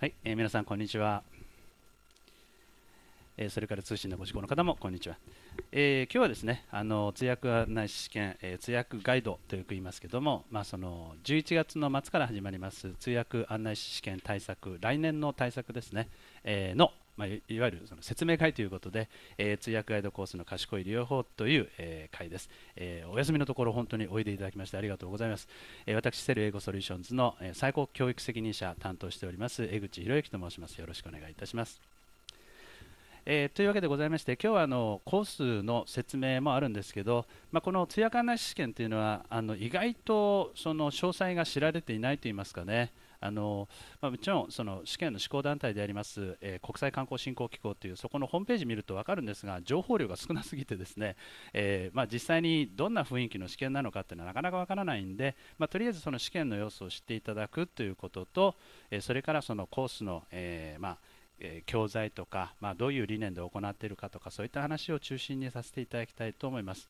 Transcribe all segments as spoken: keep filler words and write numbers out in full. はい、えー、皆さんこんにちは、えー、それから通信のご受講の方もこんにちは、えー、今日はですねあの通訳案内試験、えー、通訳ガイドとよく言いますけども、まあ、そのじゅういちがつの末から始まります通訳案内試験対策来年の対策ですね、えー、の、まあ、いわゆるその説明会ということで、えー、通訳ガイドコースの賢い利用法という、えー、会です、えー、お休みのところ本当においでいただきましてありがとうございます、えー、私セル英語ソリューションズの、えー、最高教育責任者担当しております江口博之と申します。よろしくお願いいたします。えー、というわけでございまして、今日はあのコースの説明もあるんですけど、まあ、この通訳案内試験というのはあの意外とその詳細が知られていないといいますかね、あのまあ、もちろんその試験の施行団体であります、えー、国際観光振興機構というそこのホームページ見ると分かるんですが、情報量が少なすぎてですね、えーまあ、実際にどんな雰囲気の試験なのかっていうのはなかなか分からないんで、まあ、とりあえずその試験の様子を知っていただくということと、えー、それからそのコースの、えーまあ教材とか、まあ、どういう理念で行っているかとか、そういった話を中心にさせていただきたいと思います。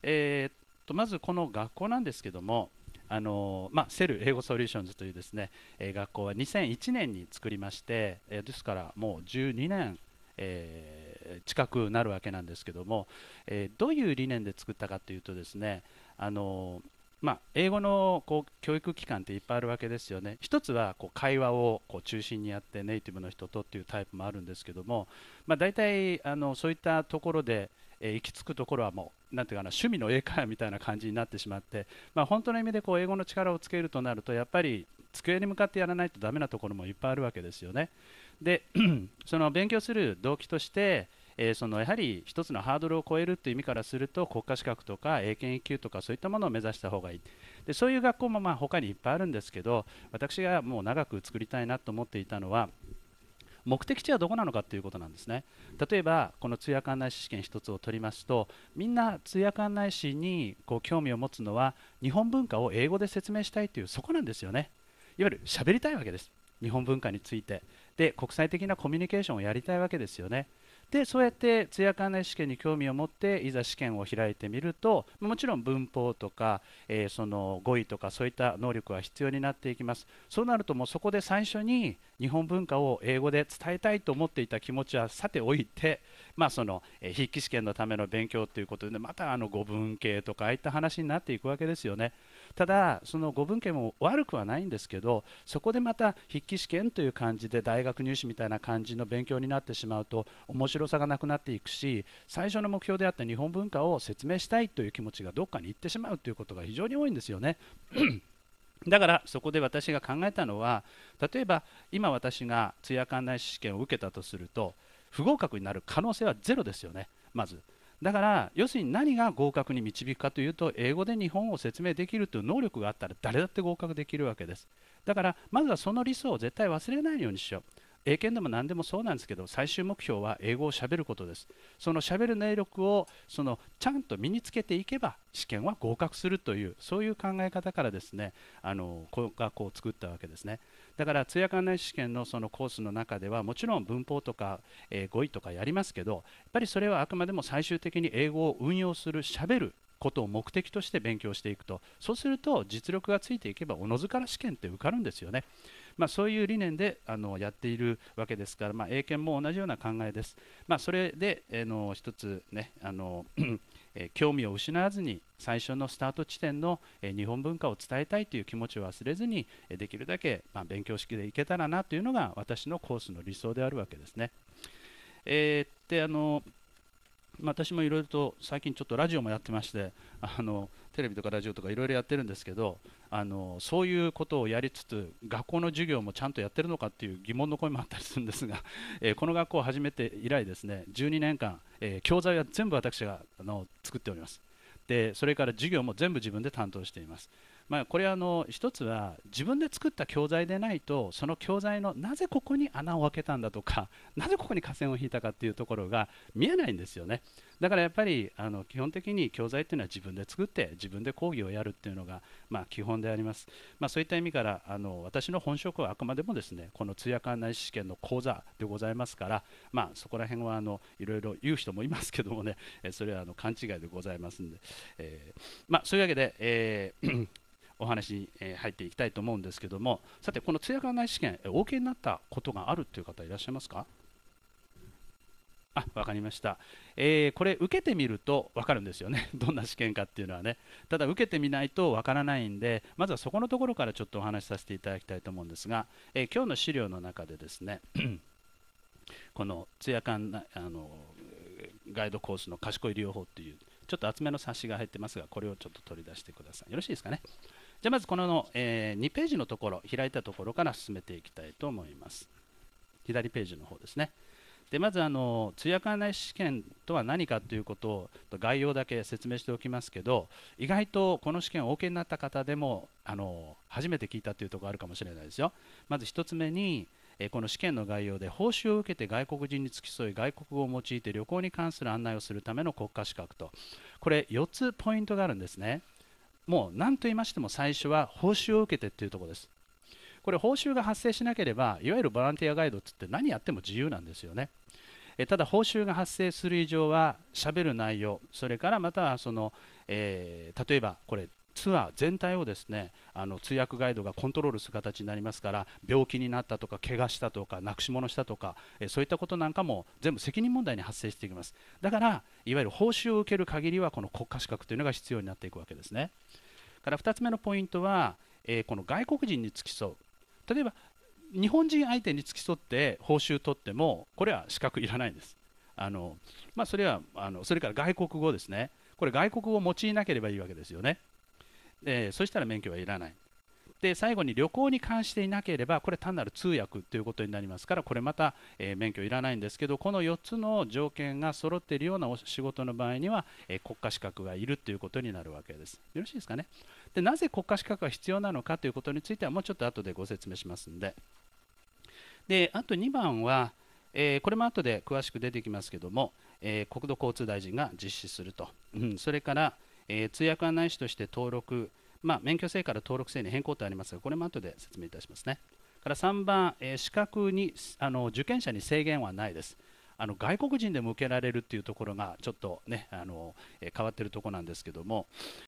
えー、っとまずこの学校なんですけども、あのまあ、セル英語ソリューションズというですね、えー、学校はにせんいちねんに作りまして、えー、ですからもうじゅうにねん、えー、近くなるわけなんですけども、えー、どういう理念で作ったかというとですね、あのまあ、英語のこう教育機関っていっぱいあるわけですよね。一つはこう会話をこう中心にやってネイティブの人とっていうタイプもあるんですけども、まあ、大体あのそういったところで、えー、行き着くところはもうなんていうかな、趣味の英会話みたいな感じになってしまって、まあ、本当の意味でこう英語の力をつけるとなると、やっぱり机に向かってやらないとダメなところもいっぱいあるわけですよね。でその勉強する動機としてえー、そのやはり一つのハードルを超えるという意味からすると、国家資格とか英検いっきゅうとかそういったものを目指した方がいい。でそういう学校もまあ他にいっぱいあるんですけど、私がもう長く作りたいなと思っていたのは、目的地はどこなのかということなんですね。例えばこの通訳案内士試験一つを取りますと、みんな通訳案内士にこう興味を持つのは、日本文化を英語で説明したいというそこなんですよね。いわゆる喋りたいわけです、日本文化について。で国際的なコミュニケーションをやりたいわけですよね。でそうやって通訳案内試験に興味を持っていざ試験を開いてみると、もちろん文法とか、えー、その語彙とかそういった能力は必要になっていきます。そうなるともうそこで最初に日本文化を英語で伝えたいと思っていた気持ちはさておいて、まあ、その筆記試験のための勉強ということで、またあの語文系とかああいった話になっていくわけですよね。ただその語文系も悪くはないんですけど、そこでまた筆記試験という感じで大学入試みたいな感じの勉強になってしまうと面白い面白さがなくなっていくし、最初の目標であった日本文化を説明したいという気持ちがどっかに行ってしまうということが非常に多いんですよね。だからそこで私が考えたのは、例えば今私が通訳案内試験を受けたとすると、不合格になる可能性はゼロですよね、まず。だから要するに何が合格に導くかというと、英語で日本を説明できるという能力があったら誰だって合格できるわけです。だからまずはその理想を絶対忘れないようにしよう。英検でも何でもそうなんですけど、最終目標は英語をしゃべることです。そのしゃべる能力をそのちゃんと身につけていけば試験は合格するという、そういう考え方からですね、あのこの学校を作ったわけですね。だから通訳案内試験のそのコースの中ではもちろん文法とか、えー、語彙とかやりますけど、やっぱりそれはあくまでも最終的に英語を運用する、しゃべることを目的として勉強していくと、そうすると実力がついていけばおのずから試験って受かるんですよね。まあ、そういう理念であのやっているわけですから、まあ、英検も同じような考えです。まあ、それで、えー、の一つ、ね、あのえー、興味を失わずに最初のスタート地点の、えー、日本文化を伝えたいという気持ちを忘れずに、えー、できるだけ、まあ、勉強式でいけたらなというのが私のコースの理想であるわけですね。えー、であのまあ、私もいろいろと最近ちょっとラジオもやってまして、あのテレビとかラジオとかいろいろやってるんですけど、あのそういうことをやりつつ学校の授業もちゃんとやってるのかっていう疑問の声もあったりするんですが、えー、この学校を始めて以来ですね、じゅうにねんかん、えー、教材は全部私があの作っております。でそれから授業も全部自分で担当しています。まあ、これはあの一つは自分で作った教材でないと、その教材のなぜここに穴を開けたんだとか、なぜここに架線を引いたかっていうところが見えないんですよね。だからやっぱりあの基本的に教材っていうのは自分で作って自分で講義をやるっていうのがまあ基本であります。まあ、そういった意味からあの私の本職はあくまでもですね、この通訳案内試験の講座でございますから、まあ、そこら辺はあのいろいろ言う人もいますけどもね、それはあの勘違いでございますんで、えーまあ、そういうわけで、えーお話に入っていきたいと思うんですけども、さてこの通訳案内試験、お受けになったことがあるという方いらっしゃいますか？あ、分かりました、えー、これ受けてみると分かるんですよねどんな試験かっていうのはね。ただ受けてみないと分からないんで、まずはそこのところからちょっとお話しさせていただきたいと思うんですが、えー、今日の資料の中でですねこの通訳案内あのガイドコースの賢い療法っていうちょっと厚めの冊子が入ってますが、これをちょっと取り出してください。よろしいですかね。じゃあまずこの、えー、にページのところ、開いたところから進めていきたいと思います。左ページの方ですね。でまずあの通訳案内試験とは何かということを概要だけ説明しておきますけど、意外とこの試験をお受けになった方でもあの初めて聞いたというところあるかもしれないですよ。まずひとつめに、えこの試験の概要で、報酬を受けて外国人に付き添い外国語を用いて旅行に関する案内をするための国家資格と、これよっつポイントがあるんですね。もう何と言いましても最初は報酬を受けてというところです。これ報酬が発生しなければ、いわゆるボランティアガイドって言って何やっても自由なんですよね。えただ報酬が発生する以上は、しゃべる内容、それからまたはその、えー、例えばこれツアー全体をですね、あの通訳ガイドがコントロールする形になりますから、病気になったとか怪我したとかなくし物したとか、えそういったことなんかも全部責任問題に発生していきます。だからいわゆる報酬を受ける限りはこの国家資格というのが必要になっていくわけですね。からふたつめのポイントは、えー、この外国人に付き添う、例えば日本人相手に付き添って報酬取ってもこれは資格いらないんです。あの、まあ、それはあのそれから外国語ですね。これ外国語を用いなければいいわけですよね。でそしたら免許はいらない。で最後に旅行に関していなければ、これ単なる通訳ということになりますから、これまた、えー、免許いらないんですけど、このよっつの条件が揃っているようなお仕事の場合には、えー、国家資格がいるということになるわけです。よろしいですかね。でなぜ国家資格が必要なのかということについてはもうちょっと後でご説明しますんで。であとにばんは、えー、これも後で詳しく出てきますけども、えー、国土交通大臣が実施すると、うん、それから、えー、通訳案内士として登録、まあ、免許制から登録制に変更とありますが、これも後で説明いたしますね。からさんばん、えー、資格にあの受験者に制限はないです。あの外国人でも受けられるというところがちょっとね、あの、えー、変わっているところなんですけども、